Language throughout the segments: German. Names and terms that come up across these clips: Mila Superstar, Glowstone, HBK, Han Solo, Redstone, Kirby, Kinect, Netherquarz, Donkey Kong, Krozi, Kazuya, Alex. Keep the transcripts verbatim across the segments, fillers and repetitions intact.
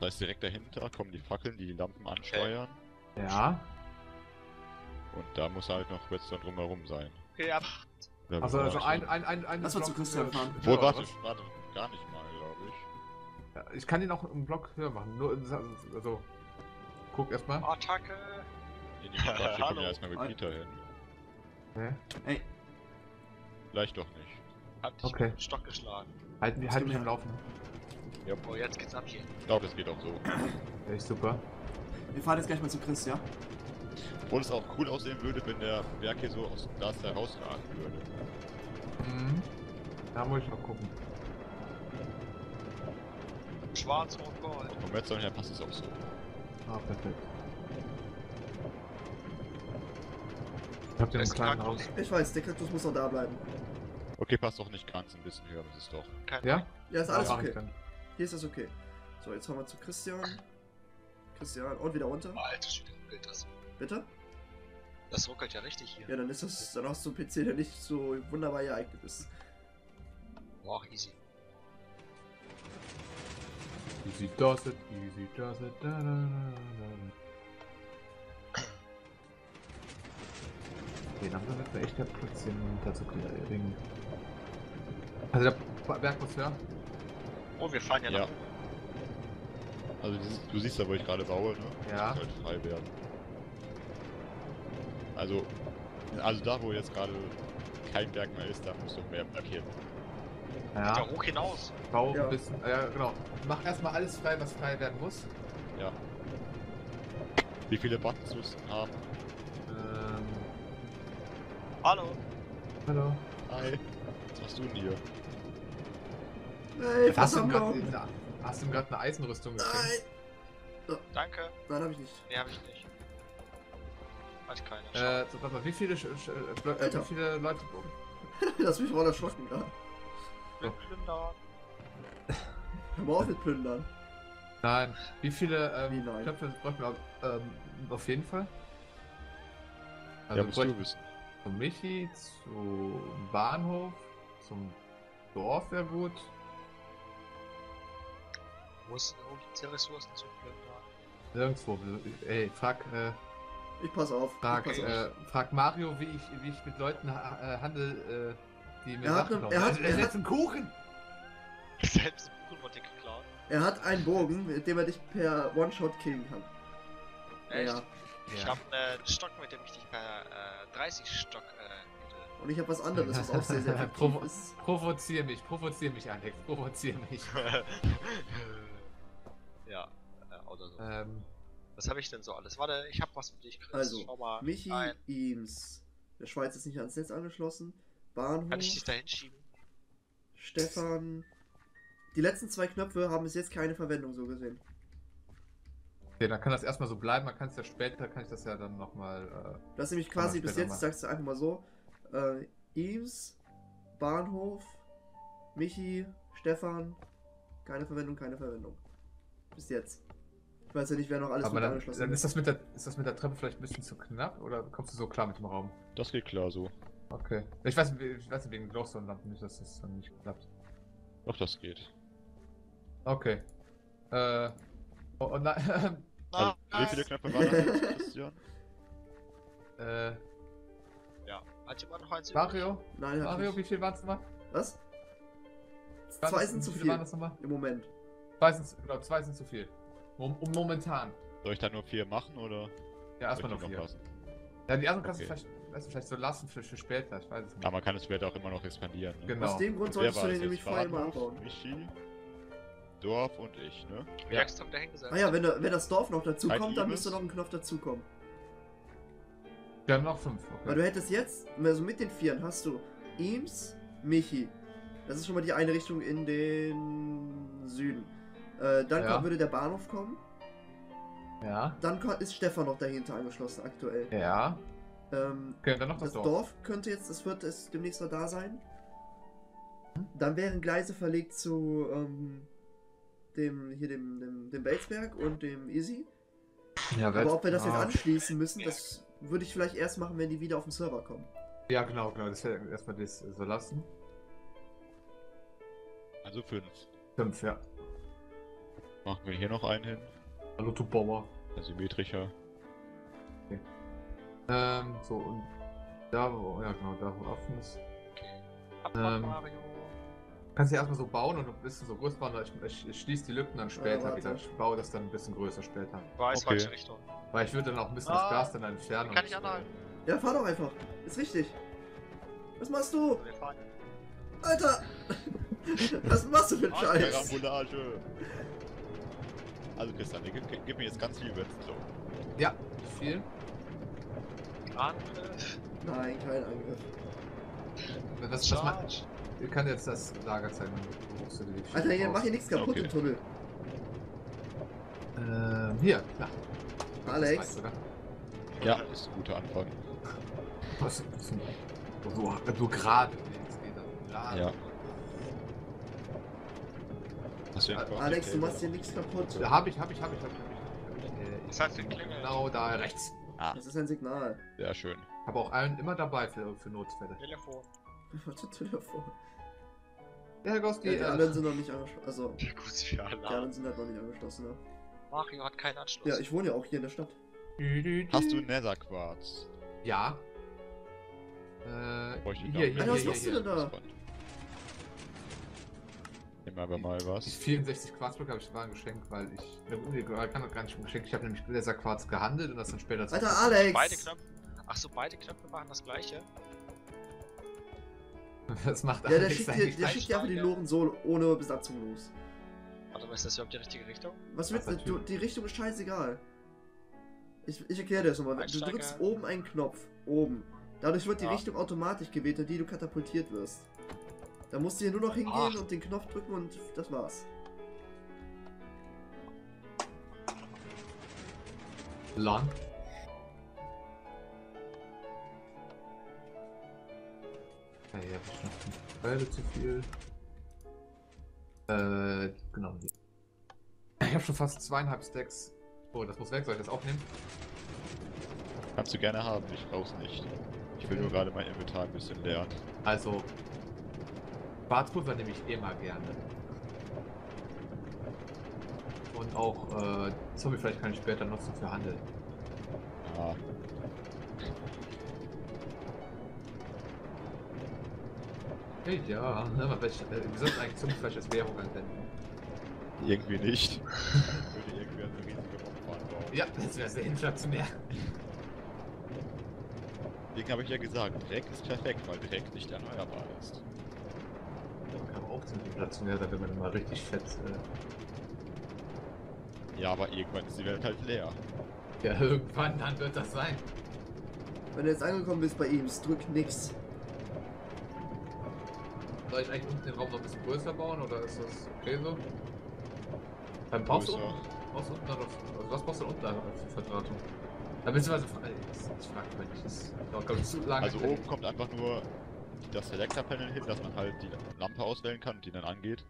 Da ist direkt dahinter, kommen die Fackeln, die die Lampen ansteuern. Okay. Ja. Und da muss halt noch Redstone drumherum sein. Okay, ab. Da also, also ein, ein, ein, ein... Lass mal zu Christian fahren. Wo, warte, warte, gar nicht mal, glaube ich. Ja, ich kann ihn auch im Block höher machen, nur in, also... Guck erstmal. Attacke! In die Quatsch, ich komme ja erstmal mit Peter hin. Hä? Ey! Vielleicht doch nicht. Hab dich okay. mit dem Stock geschlagen. Halten wir halt mich am Laufen. Ja. Oh, jetzt geht's ab hier. Ich glaube, das geht auch so. Echt super. Wir fahren jetzt gleich mal zu Chris, ja? Obwohl es auch cool aussehen würde, wenn der Berg hier so aus das herausragen würde. Mhm. Da muss ich noch gucken. Schwarz, rot, gold. Vom Redstone her passt es auch so. Ah, perfekt. Ich hab den im kleinen Haus. Ich weiß, der Kaktus muss noch da bleiben. Okay, passt doch nicht ganz, ein bisschen höher ist es doch. Kein ja? Ja, ist alles okay. Hier ist das okay. So, jetzt fahren wir zu Christian. Christian, und wieder runter. Alter, schön ruckelt das. Bitte? Das ruckelt ja richtig hier. Ja, dann ist das, dann hast du einen P C, der nicht so wunderbar geeignet ist. Boah, easy. Easy does it, easy does it, da da da da. Okay, dann müssen wir echt der Platz hin und dazu kriegen. Also der Berg muss höher. Oh, wir fahren ja, ja. noch. Also dieses, du siehst ja, wo ich gerade baue, ne? Ja. Das muss halt frei werden. Also, also da, wo jetzt gerade kein Berg mehr ist, da musst du mehr markieren. Ja. Da hoch hinaus. Bau ja. ein bisschen, ja genau. Mach erstmal alles frei, was frei werden muss. Ja. Wie viele Buttons müssen haben? Ähm... Hallo. Hallo. Hi. Was machst du denn hier? Ey, hast, du grad, hast du ihm gerade eine Eisenrüstung gekriegt? Nein. Danke. Nein, hab ich nicht. Nee, hab ich nicht. Weiß keiner. Äh, so, warte mal, wie viele, Sch Sch äh, wie viele Leute oben? Lass mich mal erschrocken gerade. Ich will plündern. Hör mal auf mit plündern. Nein. Wie viele ähm, wie Köpfe bräuchten wir ähm, auf jeden Fall? Also ja, musst du wissen. Zu Michi, zum Bahnhof, zum Dorf wäre gut. Wo ist denn die Ressourcen zu plündern? Nirgendwo. Ey, frag, äh... Ich pass auf. Frag, ich pass äh, auf. frag Mario, wie ich, wie ich mit Leuten ha handel, äh, die mir er Sachen hat einen, er, hat, er, er hat selbst einen Kuchen! Selbst einen Kuchen wurde geklaut. Er hat einen Bogen, mit dem er dich per One-Shot killen kann. Echt? Ja. Ich ja. hab einen äh, Stock, mit dem ich dich per äh, dreißig Stock äh, hätte. Und ich hab was anderes, was auch sehr, sehr effektiv ist. Provozier mich, provozier mich, Alex, provozier mich. Ja, äh, oder so. Ähm. Was habe ich denn so alles? Warte, ich habe was für dich, Chris. Also, schau mal. Michi, Nein. Eames. Der Schweiz ist nicht ans Netz angeschlossen. Bahnhof. Kann ich dich da hinschieben? Stefan. Die letzten zwei Knöpfe haben bis jetzt keine Verwendung, so gesehen. Okay, dann kann das erstmal so bleiben. Man kann es ja später, kann ich das ja dann nochmal. Äh, das ist nämlich quasi bis jetzt, ich sag's dir einfach mal so: äh, Eames, Bahnhof, Michi, Stefan. Keine Verwendung, keine Verwendung. Bis jetzt. Ich weiß ja nicht, wer noch alles mit dann, angeschlossen dann ist. Das mit der, ist das mit der Treppe vielleicht ein bisschen zu knapp oder kommst du so klar mit dem Raum? Das geht klar so. Okay. Ich weiß, ich weiß nicht, wegen Glowstone-Lampen nicht, dass das dann nicht klappt. Doch, das geht. Okay. Äh. Oh, oh nein. Also, wie viele Knöpfe waren das jetzt, Christian? äh. Ja. Hat jemand noch eins? Mario? Nein, hat Mario, nicht. Wie viel waren es nochmal? Was? Zwei, Zwei sind zu viel. Waren das nochmal? Im Moment. Zwei sind, genau, zwei sind zu viel. Um, um momentan. Soll ich da nur vier machen oder? Ja, erstmal noch vier. Ja, die ersten kannst okay. du vielleicht, weißt du, vielleicht so lassen für, für später, ich weiß es nicht. Ja, man kann es später auch immer noch expandieren. Ne? Genau. Aus dem Grund solltest du den nämlich vorher immer anbauen. Michi, Dorf und ich, ne? Ja. Ah ja, wenn, du, wenn das Dorf noch dazu Ein kommt, Liebes. dann müsste noch ein Knopf dazukommen. Wir haben noch fünf, okay. Weil du hättest jetzt, also mit den Vieren hast du Eames, Michi. Das ist schon mal die eine Richtung in den Süden. Äh, dann ja. kommt, würde der Bahnhof kommen. Ja. Dann kommt, ist Stefan noch dahinter angeschlossen aktuell. Ja. Ähm, okay, dann noch das, das Dorf. Dorf könnte jetzt, das wird es demnächst noch da sein. Hm? Dann wären Gleise verlegt zu ähm, dem hier dem, dem, dem Welsberg und dem Easy. Ja, aber ob wir das jetzt anschließen müssen, das würde ich vielleicht erst machen, wenn die wieder auf den Server kommen. Ja, genau, genau. Das wäre erstmal das so lassen. Also fünf. Fünf, ja. Machen wir hier noch einen hin. Hallo, du Bauer. Asymmetrischer. Okay. Ähm, so und da wo, ja genau, da wo offen ist. Okay. Ähm, Mario. Kannst du erstmal so bauen und ein bisschen so groß bauen, ich, ich, ich schließe die Lücken dann später äh, wieder. Ich baue das dann ein bisschen größer später. Weiß, okay. Falsche Richtung. Weil ich würde dann auch ein bisschen ah, das Glas dann entfernen. Kann ich anhalten. Ja, fahr doch einfach. Ist richtig. Was machst du? Wir fahren. Alter! Was machst du für einen Scheiß? Karambolage! Also Christian, gib, gib, gib mir jetzt ganz viel Witz. So. Ja, viel. Angriff? Nein, kein Angriff. Was, was man, ihr könnt jetzt das Lager zeigen. Alter, hier, mach hier nichts kaputt, okay. Im Tunnel. Ähm, hier, klar. Alex. Das heißt, ja, das ist ein guter Anfang. Was ist denn? So, so gerade. Ja. Alex, du machst hier nichts kaputt. Da hab ich, hab ich, hab ich, hab ich. Äh, ich sag's dir genau da rechts. Ah. Das ist ein Signal. Sehr schön. Hab auch einen immer dabei für, für Notfälle. Telefon. Warte, Telefon. Ja, Herr Goski. Ja, die anderen sind noch nicht angeschlossen. Also, ja, gut, ja, die anderen sind halt noch nicht angeschlossen. Ne? Mario hat keinen Anschluss. Ja, ich wohne ja auch hier in der Stadt. Hast du Netherquarz? Ja. Äh, hier, hier, was machst du denn da? Nehmen wir aber mal was. vierundsechzig Quarzblöcke habe ich war ein Geschenk, weil ich. Ich kann doch gar nicht ein Geschenk. Ich habe nämlich Laserquarz gehandelt und das dann später zu. Alter, Alex! Beide Knöpfe. Achso, beide Knöpfe machen das gleiche. Das macht Alex eigentlich. Ja, der schickt dir, der schickt dir einfach die Loren so ohne Besatzung los. Warte mal, ist das überhaupt die richtige Richtung? Was willst du? Die Richtung ist scheißegal. Ich, ich erkläre dir das nochmal. Du drückst oben einen Knopf. Oben. Dadurch wird die ja. Richtung automatisch gewählt, in die du katapultiert wirst. Da musst du hier nur noch hingehen Ach. und den Knopf drücken und das war's. Lang. Ja, hier hab ich noch eine Pfeile zu viel. Äh, genau. Ich hab schon fast zweieinhalb Stacks. Oh, das muss weg, soll ich das auch nehmen? Kannst du gerne haben, ich brauch's nicht. Ich will nur gerade mein Inventar ein bisschen leeren. Also. Quarzpulver nehme ich immer gerne. Und auch äh, Zombie vielleicht kann ich später noch so für handeln. Ja. Hey, ja, ne, man, welch, äh, wir sollten eigentlich Zombiefleisch als Währung anwenden. Irgendwie nicht. Würde irgendwie eine riesige Bombahn bauen. Ja, das wäre sehr inflationär. Deswegen habe ich ja gesagt, Dreck ist perfekt, weil Dreck nicht erneuerbar ist. Auch ziemlich inflationär, da wird man immer richtig fett. Äh ja, aber irgendwann ist die Welt halt leer. Ja, irgendwann dann wird das sein. Wenn du jetzt angekommen bist bei ihm, es drückt nichts. Soll ich eigentlich unten den Raum noch ein bisschen größer bauen oder ist das okay so? Dann brauchst du unten, brauchst du unten noch, also was brauchst du unten noch für Verdrahtung? Da bist du also, ich frag mich, das ist, glaube ich, zu lange. Also oben kommt einfach nur das Selector-Panel hin, dass man halt die Lampe auswählen kann und die dann angeht.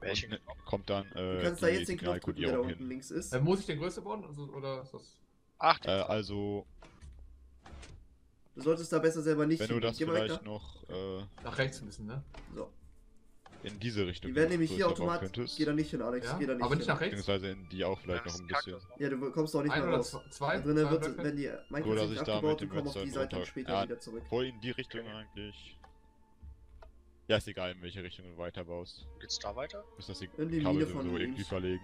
Welchen und kommt dann äh, du kannst da jetzt den Knopf drücken, der da unten links ist. Äh, muss ich den größer bauen? Also, oder ist das... Ach, äh, also... Du solltest da besser selber nicht... Wenn du das vielleicht noch... Äh, nach rechts ein bisschen, ne? So. In diese Richtung. Die werden nämlich hier automatisch... Geh da nicht hin, Alex. Ja? Geh da nicht aber hin. Nicht nach rechts? Beziehungsweise in die auch vielleicht ja, noch ein bisschen. Ja, du kommst auch nicht mehr raus. Zwei? Drinnen zwei wird, wenn die... So, dass ich da mit dem Website später wieder zurück. Voll in die Richtung eigentlich... Ja, ist egal, in welche Richtung du weiterbaust. Geht's da weiter? Ist das die Kabel von so irgendwie verlegen?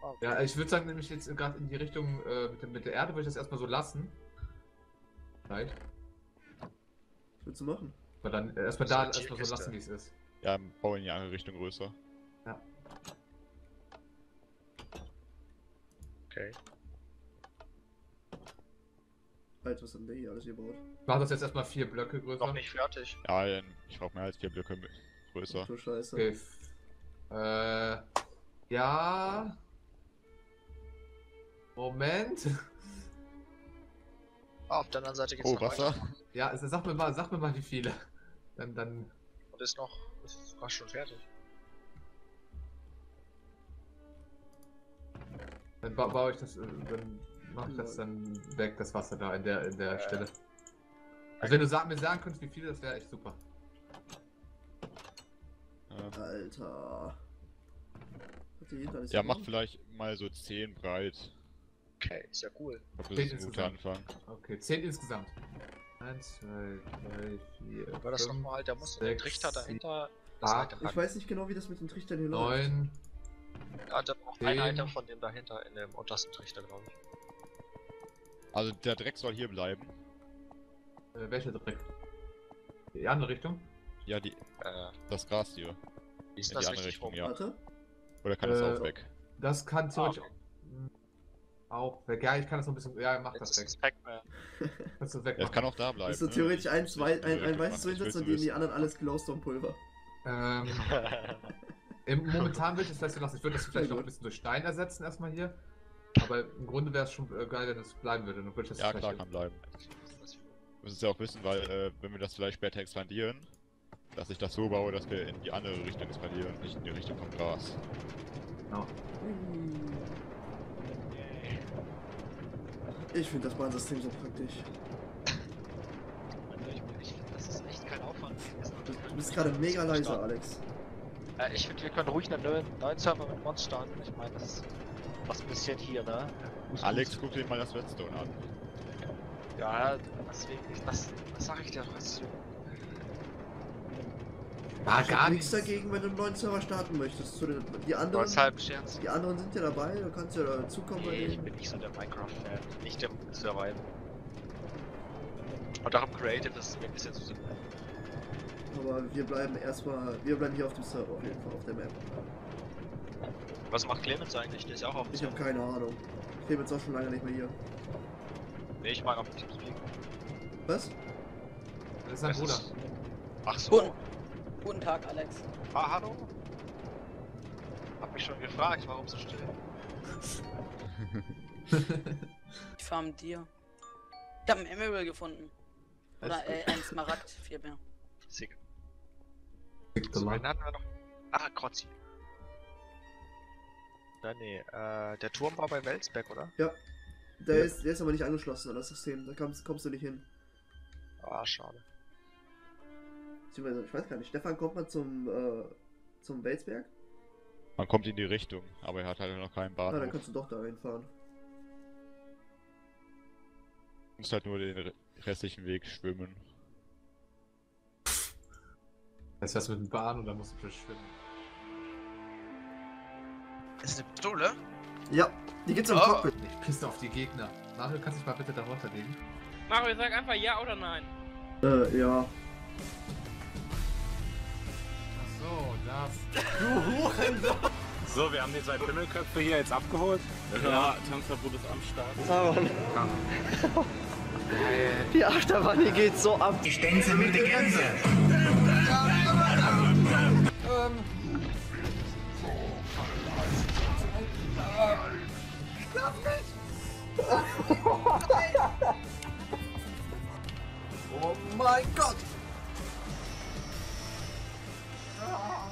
Okay. Ja, ich würde sagen, nämlich jetzt gerade in die Richtung äh, mit, mit der Erde würde ich das erstmal so lassen. Nein. Was willst du machen? Aber dann äh, erstmal da erstmal so lassen, wie es ist. Ja, bau in die andere Richtung größer. Ja. Okay. Halt, was haben wir hier alles gebaut? Mach das jetzt erstmal vier Blöcke größer. Noch nicht fertig. Ja, ich brauche mehr als vier Blöcke größer. Ach du Scheiße. Okay. Äh. Ja. Moment. Oh, auf der anderen Seite geht's oh, noch Wasser. Weiter. Ja, also sag mir mal, sag mir mal wie viele. Dann, dann. Und ist noch. Ist fast schon fertig. Dann ba baue ich das. Dann mach ich das dann weg, das Wasser da in der, in der äh, Stelle. Also wenn du sag, mir sagen könntest, wie viel, das wäre echt super. Alter. Ja, mach vielleicht mal so zehn breit. Okay, ist ja cool. Ich glaub, das ist ein guter Anfang. Okay, zehn insgesamt. eins, zwei, drei, vier. War das nochmal, da muss der Trichter dahinter. Ich weiß nicht genau, wie das mit den Trichtern hier läuft. neun. Da hat auch ein Alter von dem dahinter in dem untersten Trichter, glaube ich. Also der Dreck soll hier bleiben. Äh, welcher Dreck? Die andere Richtung? Ja, die. Äh, das Gras hier. Ist in das die andere Richtung, rum? Ja. Warte? Oder kann äh, das auch weg? Das kann zurück. Ah, okay. Auch weg. Ja, ich kann das noch ein bisschen. Ja, mach das weg. Kannst du weg. Das kann auch da bleiben. Das ist so theoretisch ne? ein, zwei, ein, ein weißes Einsatz und die in die anderen alles Glowstone-Pulver. Ähm. Momentan will ich das vielleicht so lassen. Ich würde das vielleicht noch ein bisschen durch Stein ersetzen, erstmal hier. Aber im Grunde wäre es schon geil, wenn das bleiben würde. Dann würde ich das ja, klar, hin. Kann bleiben. Wir müssen es ja auch wissen, weil, äh, wenn wir das vielleicht später expandieren, dass ich das so baue, dass wir in die andere Richtung expandieren und nicht in die Richtung vom Gras. Genau. Ich finde das Bahnsystem so praktisch. Das ist echt kein Aufwand. Du bist gerade mega leise, Alex. Äh, ich finde, wir können ruhig einen neuen Server mit Mods starten. Ich meine, das ist was ein bisschen hier, ne? Alex, guck dir mal das Redstone an. Ja, deswegen, was, was sag ich dir was? Ah, ich gar nichts dagegen, wenn du einen neuen Server starten möchtest. Zu den, die, anderen, die anderen sind ja dabei, du kannst ja dazukommen. Nee, ich bin nicht so der Minecraft-Fan, nicht der Survival. Und auch im Creative ist es mir ein bisschen zu simpel. Aber wir bleiben erstmal, wir bleiben hier auf dem Server auf jeden Fall, auf der Map. Was macht Clemens eigentlich? Der ist ja auch auf dem Server. Ich hab keine Ahnung. Clemens ist auch schon lange nicht mehr hier. Nee, ich mag auf dem Teams fliegen. Was? Das ist sein Bruder. Ist... Ach so. Guten, Guten Tag, Alex. Ah, hallo. Hab mich schon gefragt, warum so still. Ich farm dir. Ich hab einen Emerald gefunden. Oder äh, ein Smaragd, viel mehr. Sick. So, einen hatten wir noch. Ah, Krozi. Nein, nee, äh, der Turm war bei Welsberg, oder? Ja. Der, ja. ist, der ist aber nicht angeschlossen an das System, da kommst, kommst du nicht hin. Ah, oh, schade. Ich weiß gar nicht, Stefan kommt mal zum, äh, zum Welsberg? Man kommt in die Richtung, aber er hat halt noch keinen Bahnhof. Ah, dann kannst du doch da reinfahren. Du musst halt nur den restlichen Weg schwimmen. Das heißt mit dem Bahn und dann musst du schwimmen. Ist eine Pistole? Ja. Die gibt's im oh. Cockpit. Ich pisse auf die Gegner. Mario, kannst du dich mal bitte da runterlegen? Mario, sag einfach ja oder nein. Äh, ja. Ach so, das. Du Hurensohn! So, wir haben die zwei Pimmelköpfe hier jetzt abgeholt. Ja, ja. Tanzverbot ist am Start. Ja. Die Achterbahn, die geht so ab. Die Stänze mit der Gänse. ähm. Oh mein Gott! Ah.